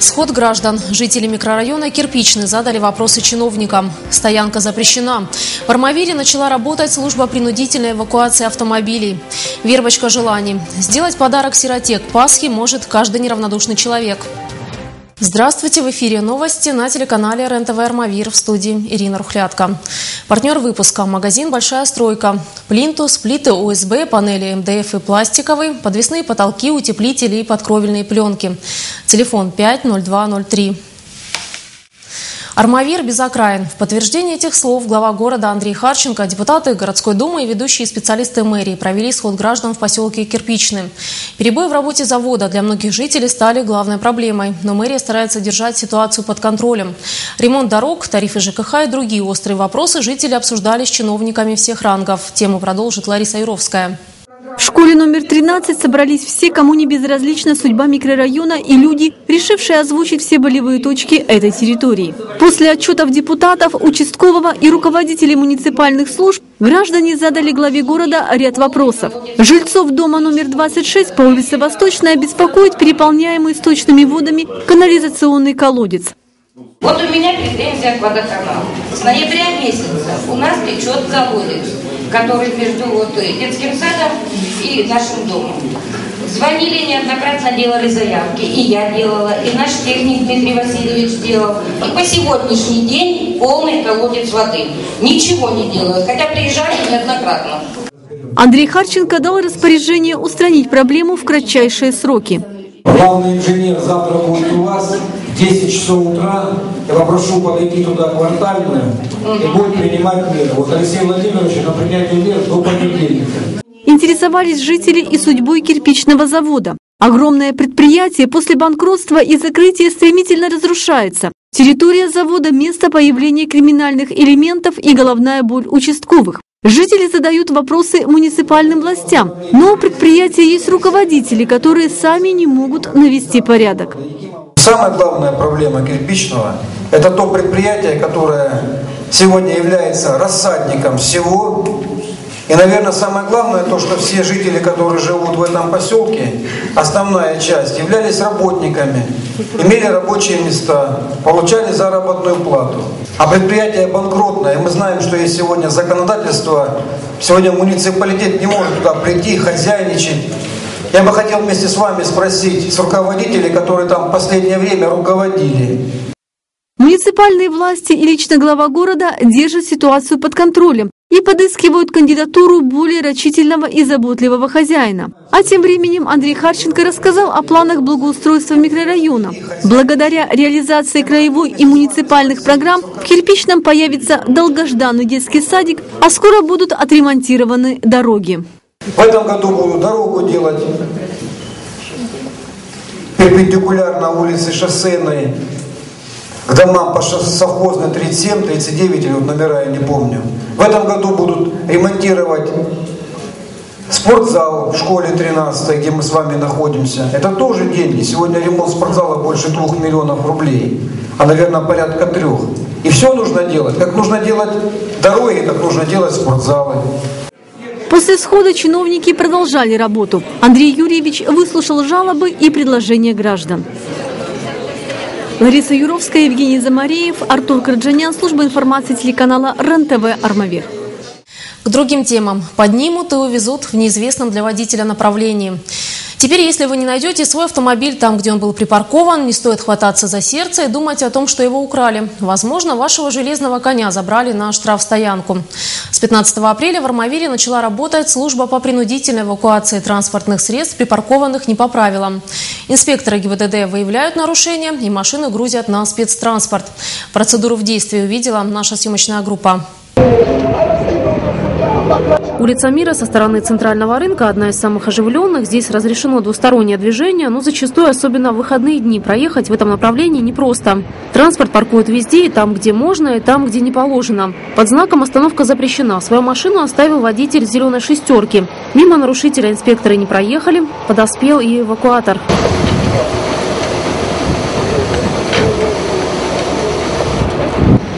Сход граждан. Жители микрорайона Кирпичный задали вопросы чиновникам. Стоянка запрещена. В Армавире начала работать служба принудительной эвакуации автомобилей. Вербочка желаний. Сделать подарок сироте к Пасхе может каждый неравнодушный человек. Здравствуйте! В эфире новости на телеканале РЕН-ТВ «Армавир», в студии Ирина Рухлядка. Партнер выпуска – магазин «Большая стройка». Плинтус, плиты ОСБ, панели МДФ и пластиковые, подвесные потолки, утеплители и подкровельные пленки. Телефон 50203. Армавир без окраин. В подтверждение этих слов глава города Андрей Харченко, депутаты городской думы и ведущие специалисты мэрии провели сход граждан в поселке Кирпичный. Перебои в работе завода для многих жителей стали главной проблемой, но мэрия старается держать ситуацию под контролем. Ремонт дорог, тарифы ЖКХ и другие острые вопросы жители обсуждали с чиновниками всех рангов. Тему продолжит Лариса Яровская. В школе номер 13 собрались все, кому не безразлична судьба микрорайона, и люди, решившие озвучить все болевые точки этой территории. После отчетов депутатов, участкового и руководителей муниципальных служб граждане задали главе города ряд вопросов. Жильцов дома номер 26 по улице Восточная беспокоит переполняемый сточными водами канализационный колодец. Вот у меня претензия к водоканалу. С ноября месяца у нас течет колодец, который между вот детским садом и нашим домом. Звонили неоднократно, делали заявки, и я делала, и наш техник Дмитрий Васильевич делал. И по сегодняшний день полный колодец воды. Ничего не делают, хотя приезжали неоднократно. Андрей Харченко дал распоряжение устранить проблему в кратчайшие сроки. Главный инженер завтра будет у вас в 10 часов утра. Я попрошу подойти туда квартальную и будет принимать меры. Вот Алексей Владимирович на принятие мер до понедельника. Интересовались жители и судьбой кирпичного завода. Огромное предприятие после банкротства и закрытия стремительно разрушается. Территория завода – место появления криминальных элементов и головная боль участковых. Жители задают вопросы муниципальным властям, но у предприятия есть руководители, которые сами не могут навести порядок. Самая главная проблема Кирпичного – это то предприятие, которое сегодня является рассадником всего. И, наверное, самое главное то, что все жители, которые живут в этом поселке, основная часть, являлись работниками, имели рабочие места, получали заработную плату. А предприятие банкротное, и мы знаем, что есть сегодня законодательство, сегодня муниципалитет не может туда прийти, хозяйничать. Я бы хотел вместе с вами спросить, с руководителей, которые там в последнее время руководили. Муниципальные власти и лично глава города держат ситуацию под контролем и подыскивают кандидатуру более рачительного и заботливого хозяина. А тем временем Андрей Харченко рассказал о планах благоустройства микрорайона. Благодаря реализации краевой и муниципальных программ в Кирпичном появится долгожданный детский садик, а скоро будут отремонтированы дороги. В этом году буду дорогу делать перпендикулярно улице Шоссейной к домам по совхозной 37, 39 или вот номера я не помню. В этом году будут ремонтировать спортзал в школе 13, где мы с вами находимся. Это тоже деньги. Сегодня ремонт спортзала больше 2 миллионов рублей, а, наверное, порядка 3. И все нужно делать. Как нужно делать дороги, как нужно делать спортзалы. После схода чиновники продолжали работу. Андрей Юрьевич выслушал жалобы и предложения граждан. Лариса Юровская, Евгений Замареев, Артур Коржанян, служба информации телеканала РЕН-ТВ «Армавир». К другим темам. Поднимут и увезут в неизвестном для водителя направлении. Теперь, если вы не найдете свой автомобиль там, где он был припаркован, не стоит хвататься за сердце и думать о том, что его украли. Возможно, вашего железного коня забрали на штрафстоянку. С 15 апреля в Армавире начала работать служба по принудительной эвакуации транспортных средств, припаркованных не по правилам. Инспекторы ГИБДД выявляют нарушения и машины грузят на спецтранспорт. Процедуру в действии увидела наша съемочная группа. Улица Мира со стороны центрального рынка – одна из самых оживленных. Здесь разрешено двустороннее движение, но зачастую, особенно в выходные дни, проехать в этом направлении непросто. Транспорт паркуют везде – и там, где можно, и там, где не положено. Под знаком «Остановка запрещена» свою машину оставил водитель «зеленой шестерки». Мимо нарушителя инспекторы не проехали, подоспел и эвакуатор.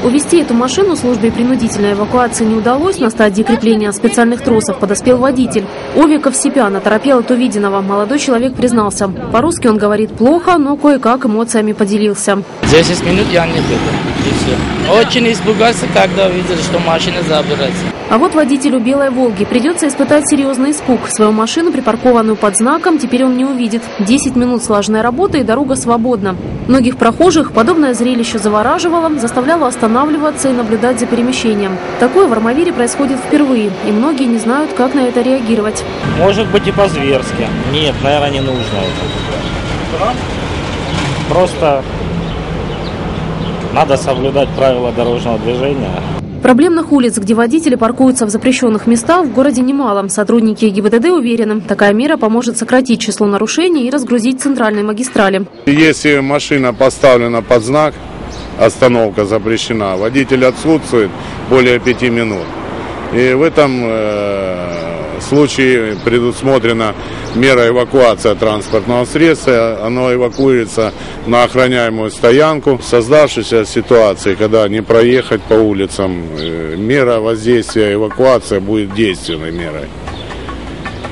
Увезти эту машину службе принудительной эвакуации не удалось. На стадии крепления специальных тросов подоспел водитель. Овиков Сипяна торопел от увиденного. Молодой человек признался. По-русски он говорит плохо, но кое-как эмоциями поделился. 10 минут я не был. Очень испугался, когда увидел, что машина забирается. А вот водителю «Белой Волги» придется испытать серьезный испуг. Свою машину, припаркованную под знаком, теперь он не увидит. 10 минут сложной работы, и дорога свободна. Многих прохожих подобное зрелище завораживало, заставляло останавливаться и наблюдать за перемещением. Такое в Армавире происходит впервые, и многие не знают, как на это реагировать. Может быть, и по-зверски. Нет, наверное, не нужно это. Просто надо соблюдать правила дорожного движения. Проблемных улиц, где водители паркуются в запрещенных местах, в городе немало. Сотрудники ГИБДД уверены, такая мера поможет сократить число нарушений и разгрузить центральные магистрали. Если машина поставлена под знак, остановка запрещена, водитель отсутствует более 5 минут. И в этом случае предусмотрена мера эвакуации транспортного средства. Оно эвакуируется на охраняемую стоянку. В создавшейся ситуации, когда не проехать по улицам, мера воздействия эвакуация будет действенной мерой.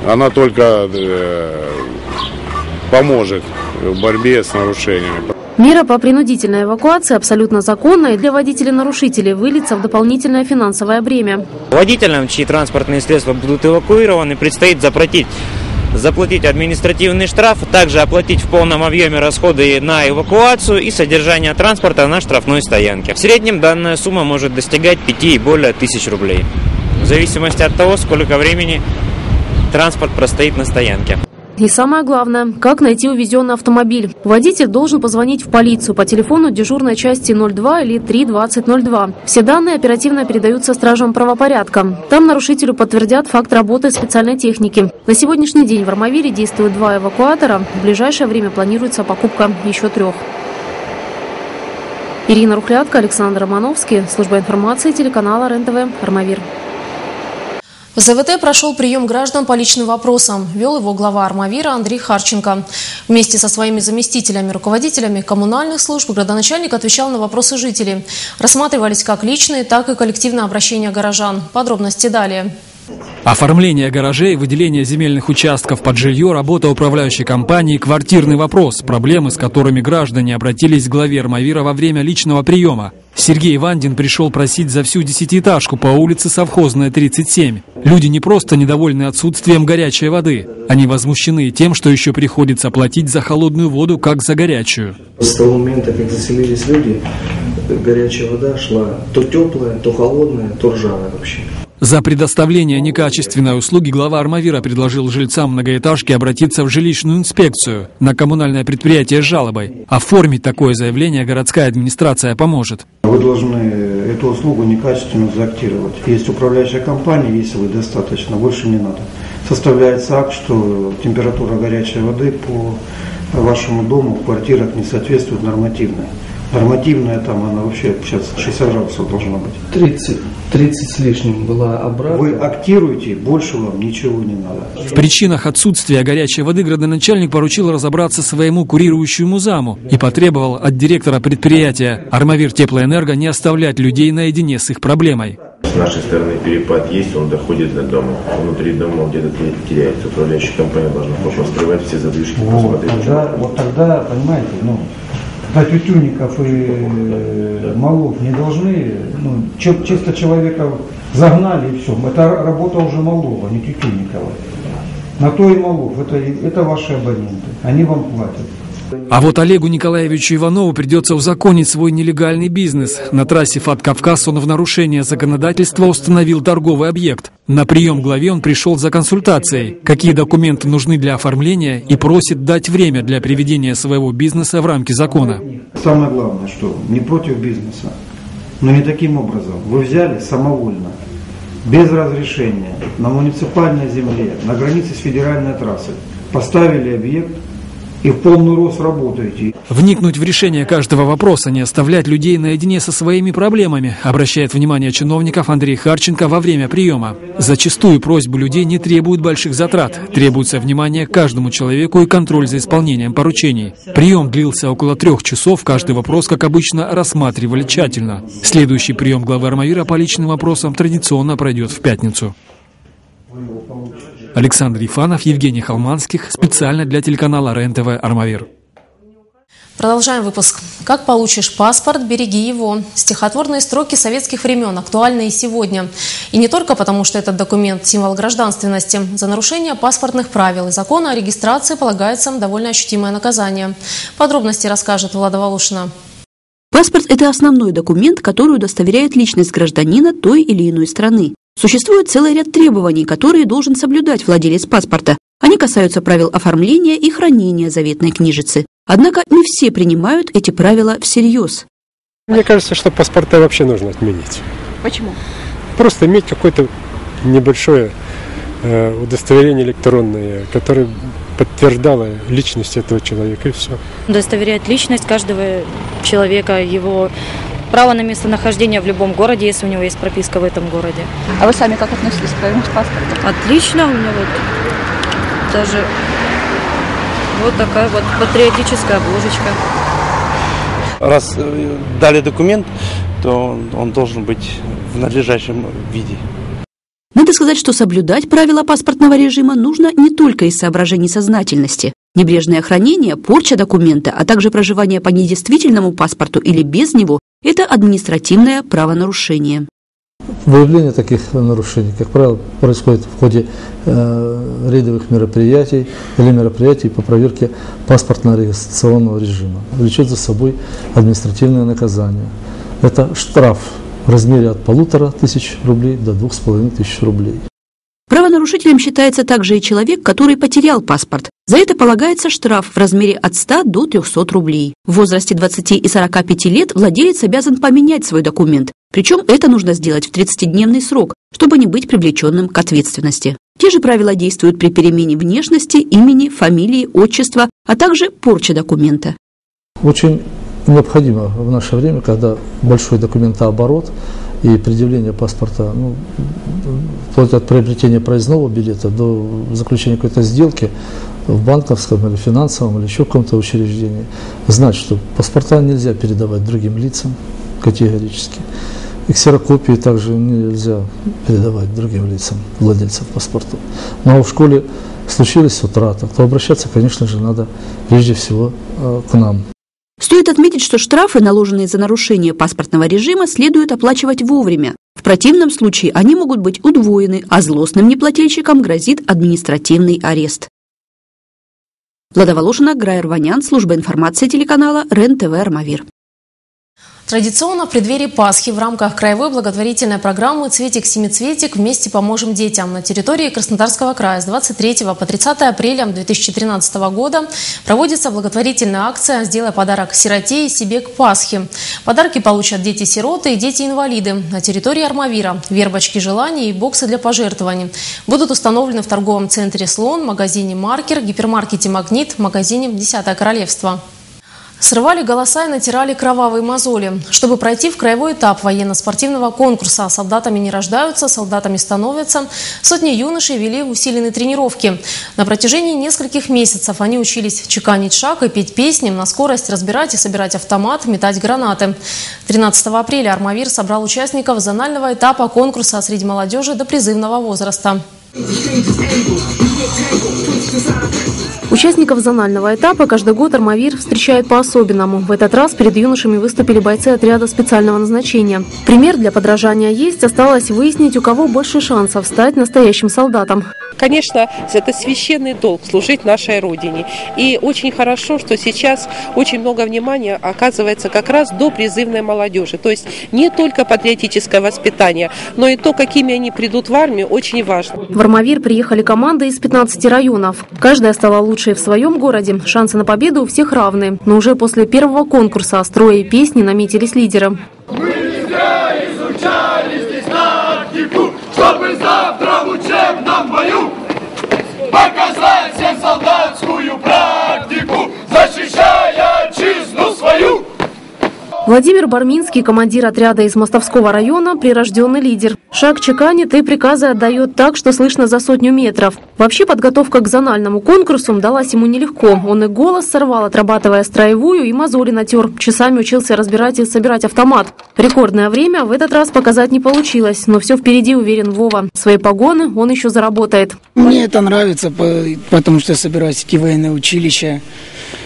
Она только поможет в борьбе с нарушениями. Мера по принудительной эвакуации абсолютно законна и для водителей-нарушителей выльется в дополнительное финансовое бремя. Водителям, чьи транспортные средства будут эвакуированы, предстоит заплатить административный штраф, также оплатить в полном объеме расходы на эвакуацию и содержание транспорта на штрафной стоянке. В среднем данная сумма может достигать 5 и более тысяч рублей, в зависимости от того, сколько времени транспорт простоит на стоянке. И самое главное, как найти увезенный автомобиль. Водитель должен позвонить в полицию по телефону дежурной части 02 или 32002. Все данные оперативно передаются стражам правопорядка. Там нарушителю подтвердят факт работы специальной техники. На сегодняшний день в Армавире действуют 2 эвакуатора. В ближайшее время планируется покупка еще 3. Ирина Рухлядка, Александр Романовский, служба информации телеканала РЕН-ТВ, Армавир. В ЗВТ прошел прием граждан по личным вопросам. Вел его глава Армавира Андрей Харченко. Вместе со своими заместителями, руководителями коммунальных служб градоначальник отвечал на вопросы жителей. Рассматривались как личные, так и коллективные обращения горожан. Подробности далее. Оформление гаражей, выделение земельных участков под жилье, работа управляющей компании, квартирный вопрос – проблемы, с которыми граждане обратились к главе Армавира во время личного приема. Сергей Вандин пришел просить за всю 10-этажку по улице Совхозная, 37. Люди не просто недовольны отсутствием горячей воды. Они возмущены тем, что еще приходится платить за холодную воду, как за горячую. С того момента, как заселились люди, горячая вода шла то теплая, то холодная, то ржавая вообще. За предоставление некачественной услуги глава Армавира предложил жильцам многоэтажки обратиться в жилищную инспекцию на коммунальное предприятие с жалобой. Оформить такое заявление городская администрация поможет. Вы должны эту услугу некачественно заактировать. Есть управляющая компания, если вы достаточно, больше не надо. Составляется акт, что температура горячей воды по вашему дому в квартирах не соответствует нормативной. Нормативная там, она вообще сейчас 60 градусов должна быть. 30 с лишним была обратно. Вы актируете, больше вам ничего не надо. В причинах отсутствия горячей воды градоначальник поручил разобраться своему курирующему заму и потребовал от директора предприятия «Армавир Теплоэнерго» не оставлять людей наедине с их проблемой. С нашей стороны перепад есть, он доходит до дома. Внутри дома где-то теряется. Управляющая компания должна пошел все задвижки. Вот тогда, понимаете, а тютюников и молов не должны, чисто человека загнали и все. Это работа уже Молова, не Тютюникова. На то и Молов, это ваши абоненты, они вам платят. А вот Олегу Николаевичу Иванову придется узаконить свой нелегальный бизнес. На трассе ФАД Кавказ он в нарушение законодательства установил торговый объект. На прием главе он пришел за консультацией, какие документы нужны для оформления, и просит дать время для приведения своего бизнеса в рамки закона. Самое главное, что не против бизнеса, но не таким образом. Вы взяли самовольно, без разрешения, на муниципальной земле, на границе с федеральной трассой, поставили объект, и в полный рост работаете. Вникнуть в решение каждого вопроса, не оставлять людей наедине со своими проблемами, обращает внимание чиновников Андрей Харченко во время приема. Зачастую просьбы людей не требуют больших затрат. Требуется внимание каждому человеку и контроль за исполнением поручений. Прием длился около 3 часов. Каждый вопрос, как обычно, рассматривали тщательно. Следующий прием главы Армавира по личным вопросам традиционно пройдет в пятницу. Александр Ефанов, Евгений Халманских. Специально для телеканала РЕН-ТВ «Армавир». Продолжаем выпуск. Как получишь паспорт, береги его. Стихотворные строки советских времен актуальны и сегодня. И не только потому, что этот документ – символ гражданственности. За нарушение паспортных правил и закона о регистрации полагается довольно ощутимое наказание. Подробности расскажет Влада Волошина. Паспорт – это основной документ, который удостоверяет личность гражданина той или иной страны. Существует целый ряд требований, которые должен соблюдать владелец паспорта. Они касаются правил оформления и хранения заветной книжицы. Однако не все принимают эти правила всерьез. Мне кажется, что паспорта вообще нужно отменить. Почему? Просто иметь какое-то небольшое удостоверение электронное, которое подтверждало личность этого человека, и все. Удостоверяет личность каждого человека, его право на местонахождение в любом городе, если у него есть прописка в этом городе. А вы сами как относились к своему паспорту? Отлично, у меня вот даже... Вот такая вот патриотическая обложечка. Раз дали документ, то он должен быть в надлежащем виде. Надо сказать, что соблюдать правила паспортного режима нужно не только из соображений сознательности. Небрежное хранение, порча документа, а также проживание по недействительному паспорту или без него – это административное правонарушение. Выявление таких нарушений, как правило, происходит в ходе рейдовых мероприятий или мероприятий по проверке паспортно-регистрационного режима. Влечет за собой административное наказание. Это штраф в размере от 1500 рублей до 2500 рублей. Правонарушителем считается также и человек, который потерял паспорт. За это полагается штраф в размере от 100 до 300 рублей. В возрасте 20 и 45 лет владелец обязан поменять свой документ. Причем это нужно сделать в 30-дневный срок, чтобы не быть привлеченным к ответственности. Те же правила действуют при перемене внешности, имени, фамилии, отчества, а также порче документа. Очень необходимо в наше время, когда большой документооборот и предъявление паспорта, вплоть от приобретения проездного билета до заключения какой-то сделки в банковском или финансовом или еще каком-то учреждении, знать, что паспорта нельзя передавать другим лицам категорически. И ксерокопии также нельзя передавать другим лицам, владельцам паспортов. Но в школе случилась утрата, то обращаться, конечно же, надо прежде всего к нам. Стоит отметить, что штрафы, наложенные за нарушение паспортного режима, следует оплачивать вовремя. В противном случае они могут быть удвоены, а злостным неплательщикам грозит административный арест. Влада Волошина, Грайр Ванян, служба информации телеканала РЕН-ТВ «Армавир». Традиционно в преддверии Пасхи в рамках краевой благотворительной программы «Цветик-семицветик» вместе поможем детям на территории Краснодарского края с 23 по 30 апреля 2013 года проводится благотворительная акция «Сделай подарок сироте и себе к Пасхе». Подарки получат дети-сироты и дети-инвалиды. На территории Армавира вербочки желаний и боксы для пожертвований будут установлены в торговом центре «Слон», магазине «Маркер», гипермаркете «Магнит», магазине «Десятое королевство». Срывали голоса и натирали кровавые мозоли. Чтобы пройти в краевой этап военно-спортивного конкурса «Солдатами не рождаются, солдатами становятся», сотни юношей вели усиленные тренировки. На протяжении нескольких месяцев они учились чеканить шаг и петь песни, на скорость разбирать и собирать автомат, метать гранаты. 13 апреля «Армавир» собрал участников зонального этапа конкурса среди молодежи до призывного возраста. Участников зонального этапа каждый год «Армавир» встречает по-особенному. В этот раз перед юношами выступили бойцы отряда специального назначения. Пример для подражания есть. Осталось выяснить, у кого больше шансов стать настоящим солдатом. Конечно, это священный долг – служить нашей Родине. И очень хорошо, что сейчас очень много внимания оказывается как раз до призывной молодежи. То есть не только патриотическое воспитание, но и то, какими они придут в армию, очень важно. В «Армавир» приехали команды из 15 районов. Каждая стала лучше в своем городе. Шансы на победу у всех равны. Но уже после первого конкурса строя и песни наметились лидеры. Мы везде изучали здесь тактику, чтобы завтра в учебном бою показать всем солдатскую практику, защищая отчизну свою. Владимир Барминский, командир отряда из Мостовского района, прирожденный лидер. Шаг чеканит и приказы отдает так, что слышно за сотню метров. Вообще подготовка к зональному конкурсу далась ему нелегко. Он и голос сорвал, отрабатывая строевую, и мозоли натер. Часами учился разбирать и собирать автомат. Рекордное время в этот раз показать не получилось, но все впереди, уверен Вова. Свои погоны он еще заработает. Мне это нравится, потому что я собираюсь идти в военное училище,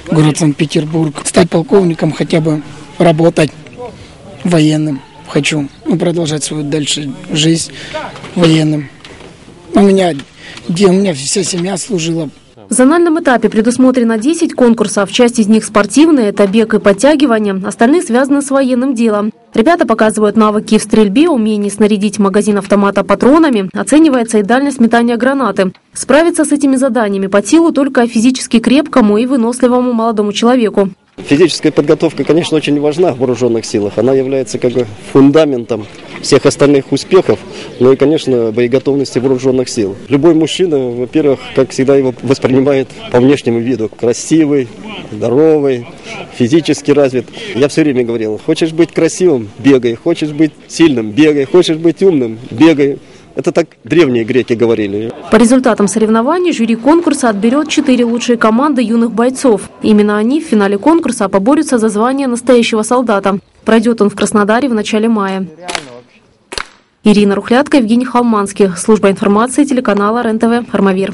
город Санкт-Петербург, стать полковником хотя бы. Работать военным хочу, продолжать свою дальше жизнь военным. У меня вся семья служила. В зональном этапе предусмотрено 10 конкурсов. Часть из них спортивные, это бег и подтягивания. Остальные связаны с военным делом. Ребята показывают навыки в стрельбе, умение снарядить магазин автомата патронами. Оценивается и дальность метания гранаты. Справиться с этими заданиями под силу только физически крепкому и выносливому молодому человеку. Физическая подготовка, конечно, очень важна в вооруженных силах. Она является как бы фундаментом всех остальных успехов, ну и, конечно, боеготовности вооруженных сил. Любой мужчина, во-первых, как всегда его воспринимает по внешнему виду. Красивый, здоровый, физически развит. Я все время говорил, хочешь быть красивым – бегай, хочешь быть сильным – бегай, хочешь быть умным – бегай. Это так древние греки говорили. По результатам соревнований жюри конкурса отберет 4 лучшие команды юных бойцов. Именно они в финале конкурса поборются за звание настоящего солдата. Пройдет он в Краснодаре в начале мая. Ирина Рухлядка, Евгений Халманский. Служба информации телеканала РЕН-ТВ «Армавир».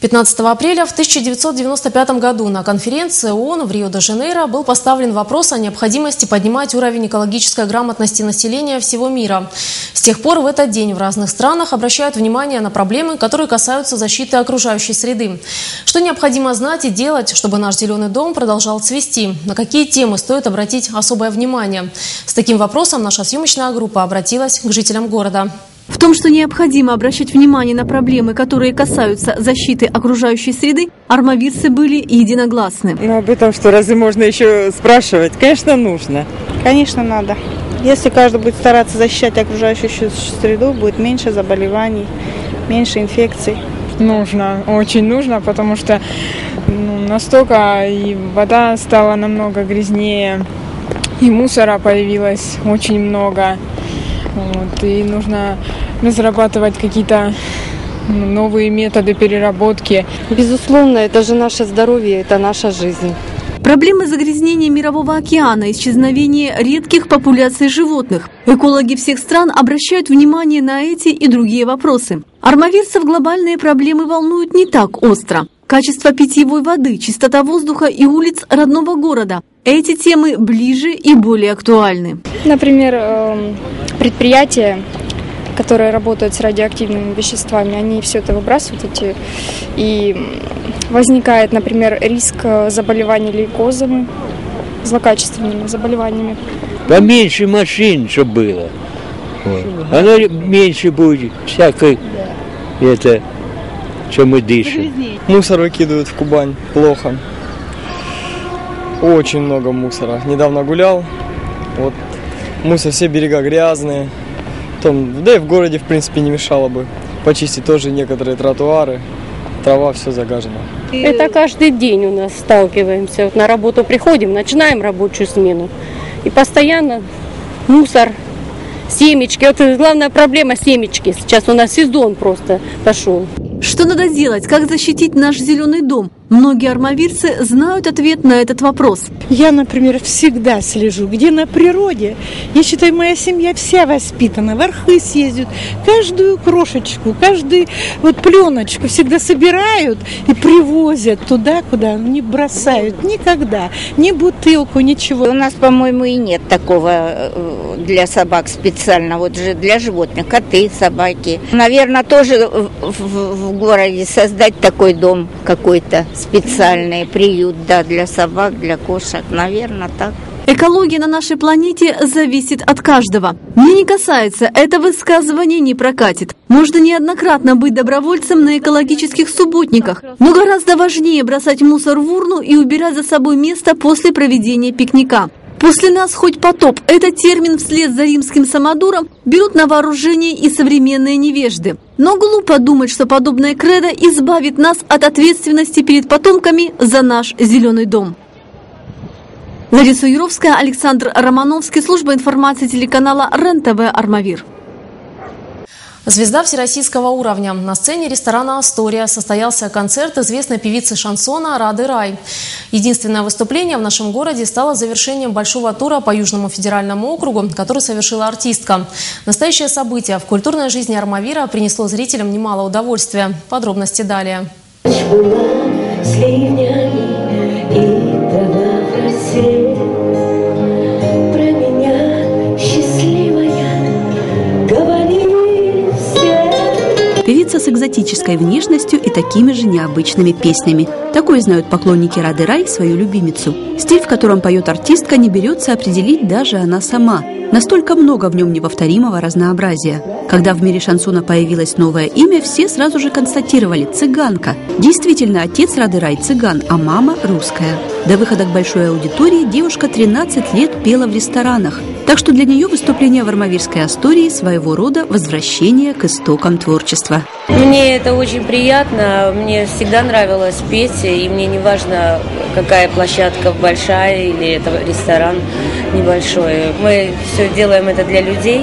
15 апреля в 1995 году на конференции ООН в Рио-де-Жанейро был поставлен вопрос о необходимости поднимать уровень экологической грамотности населения всего мира. С тех пор в этот день в разных странах обращают внимание на проблемы, которые касаются защиты окружающей среды. Что необходимо знать и делать, чтобы наш зеленый дом продолжал цвести? На какие темы стоит обратить особое внимание? С таким вопросом наша съемочная группа обратилась к жителям города. В том, что необходимо обращать внимание на проблемы, которые касаются защиты окружающей среды, армавирцы были единогласны. Но об этом что, разве можно еще спрашивать? Конечно, нужно. Конечно, надо. Если каждый будет стараться защищать окружающую среду, будет меньше заболеваний, меньше инфекций. Нужно, очень нужно, потому что настолько и вода стала намного грязнее, и мусора появилось очень много. Вот, и нужно разрабатывать какие-то новые методы переработки. Безусловно, это же наше здоровье, это наша жизнь. Проблемы загрязнения Мирового океана, исчезновение редких популяций животных. Экологи всех стран обращают внимание на эти и другие вопросы. Армавирцев глобальные проблемы волнуют не так остро. Качество питьевой воды, чистота воздуха и улиц родного города. Эти темы ближе и более актуальны. Например, предприятия, которые работают с радиоактивными веществами, они все это выбрасывают. И возникает, например, риск заболеваний лейкозами, злокачественными заболеваниями. Поменьше машин, чтобы было. Вот. Оно меньше будет всякой... Это... чем мы дышим. Мусор выкидывают в Кубань. Плохо. Очень много мусора. Недавно гулял. Вот. Мусор, все берега грязные. Там, да и в городе, в принципе, не мешало бы почистить тоже некоторые тротуары. Трава, все загажена. Это каждый день у нас сталкиваемся. Вот на работу приходим, начинаем рабочую смену. И постоянно мусор, семечки. Вот главная проблема семечки. Сейчас у нас сезон просто пошел. Что надо делать? Как защитить наш зеленый дом? Многие армавирцы знают ответ на этот вопрос. Я, например, всегда слежу, где на природе. Я считаю, моя семья вся воспитана. В архы съездят, каждую крошечку, каждую вот пленочку всегда собирают и привозят туда, куда не бросают никогда. Ни бутылку, ничего. У нас, по-моему, и нет такого для собак специально. Вот же для животных, коты, собаки. Наверное, тоже в городе создать такой дом какой-то специальный, приют, да, для собак, для кошек, наверное, так. Экология на нашей планете зависит от каждого. Мне не касается, это высказывание не прокатит. Можно неоднократно быть добровольцем на экологических субботниках, но гораздо важнее бросать мусор в урну и убирать за собой место после проведения пикника. «После нас хоть потоп» – этот термин вслед за римским самодуром берут на вооружение и современные невежды. Но глупо думать, что подобное кредо избавит нас от ответственности перед потомками за наш зеленый дом. Лариса Яровская, Александр Романовский, служба информации телеканала РЕН-ТВ «Армавир». Звезда всероссийского уровня. На сцене ресторана «Астория» состоялся концерт известной певицы шансона Рады Рай. Единственное выступление в нашем городе стало завершением большого тура по Южному федеральному округу, который совершила артистка. Настоящее событие в культурной жизни Армавира принесло зрителям немало удовольствия. Подробности далее. Певица с экзотической внешностью и такими же необычными песнями. Такой знают поклонники Рады Рай свою любимицу. Стиль, в котором поет артистка, не берется определить даже она сама. Настолько много в нем неповторимого разнообразия. Когда в мире шансона появилось новое имя, все сразу же констатировали – цыганка. Действительно, отец Рады Рай цыган, а мама русская. До выхода к большой аудитории девушка 13 лет пела в ресторанах. Так что для нее выступление в армавирской Астории своего рода возвращение к истокам творчества. Мне это очень приятно, мне всегда нравилось петь, и мне не важно, какая площадка, большая или это ресторан небольшой. Мы все делаем это для людей,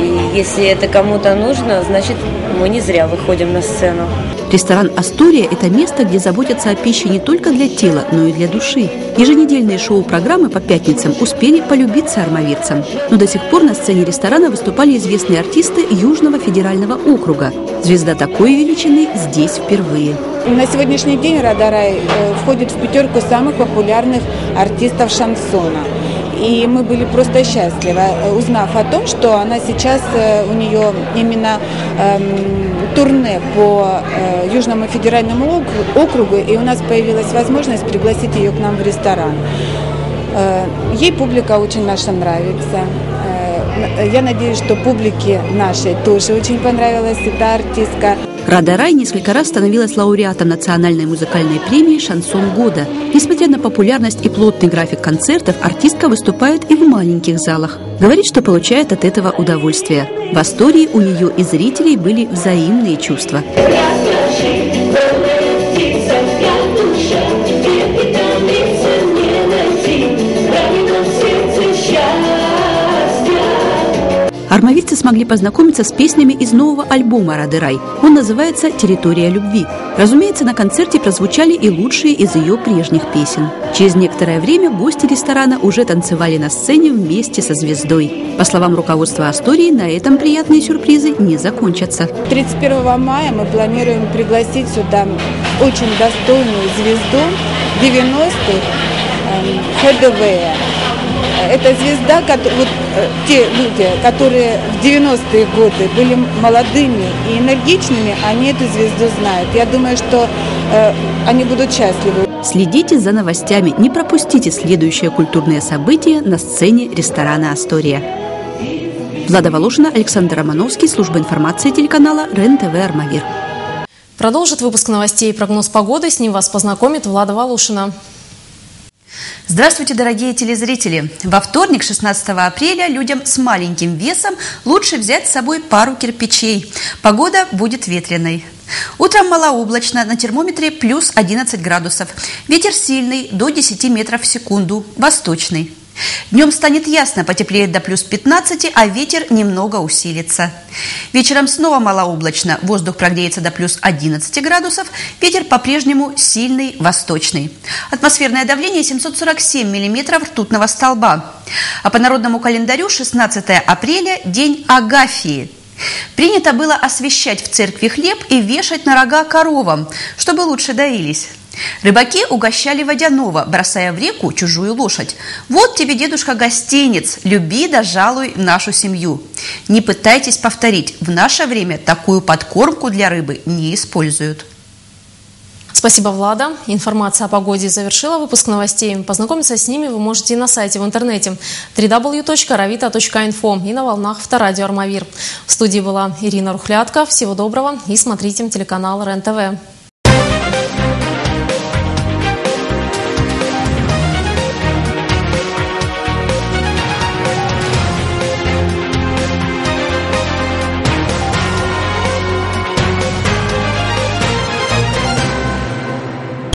и если это кому-то нужно, значит, мы не зря выходим на сцену. Ресторан «Астория» – это место, где заботятся о пище не только для тела, но и для души. Еженедельные шоу-программы по пятницам успели полюбиться армавирцам. Но до сих пор на сцене ресторана выступали известные артисты Южного федерального округа. Звезда такой величины здесь впервые. На сегодняшний день Рада Рай входит в пятерку самых популярных артистов шансона. И мы были просто счастливы, узнав о том, что она сейчас, у нее именно турне по Южному федеральному округу, и у нас появилась возможность пригласить ее к нам в ресторан. Ей публика очень наша нравится. Я надеюсь, что публике нашей тоже очень понравилась эта артистка. Рада Рай несколько раз становилась лауреатом национальной музыкальной премии «Шансон года». Несмотря на популярность и плотный график концертов, артистка выступает и в маленьких залах. Говорит, что получает от этого удовольствие. В Астории у нее и зрителей были взаимные чувства. Армавирцы смогли познакомиться с песнями из нового альбома Рады Рай. Он называется «Территория любви». Разумеется, на концерте прозвучали и лучшие из ее прежних песен. Через некоторое время гости ресторана уже танцевали на сцене вместе со звездой. По словам руководства Астории, на этом приятные сюрпризы не закончатся. 31 мая мы планируем пригласить сюда очень достойную звезду 90-х Хедвея. Это звезда, вот те люди, которые в 90-е годы были молодыми и энергичными, они эту звезду знают. Я думаю, что они будут счастливы. Следите за новостями, не пропустите следующее культурное событие на сцене ресторана «Астория». Влада Волошина, Александр Романовский, служба информации телеканала РЕН-ТВ «Армавир». Продолжит выпуск новостей и прогноз погоды. С ним вас познакомит Влада Волошина. Здравствуйте, дорогие телезрители! Во вторник, 16 апреля, людям с маленьким весом лучше взять с собой пару кирпичей. Погода будет ветреной. Утром малооблачно, на термометре плюс 11 градусов. Ветер сильный, до 10 метров в секунду, восточный. Днем станет ясно, потеплеет до плюс 15, а ветер немного усилится. Вечером снова малооблачно, воздух прогреется до плюс 11 градусов, ветер по-прежнему сильный, восточный. Атмосферное давление 747 миллиметров ртутного столба. А по народному календарю 16 апреля – день Агафии. Принято было освящать в церкви хлеб и вешать на рога коровам, чтобы лучше доились. Рыбаки угощали водяного, бросая в реку чужую лошадь. «Вот тебе, дедушка, гостинец, люби да жалуй нашу семью». Не пытайтесь повторить, в наше время такую подкормку для рыбы не используют. Спасибо, Влада. Информация о погоде завершила выпуск новостей. Познакомиться с ними вы можете на сайте в интернете www.ravita.info и на волнах Авторадио «Армавир». В студии была Ирина Рухлядка. Всего доброго и смотрите телеканал РЕН-ТВ.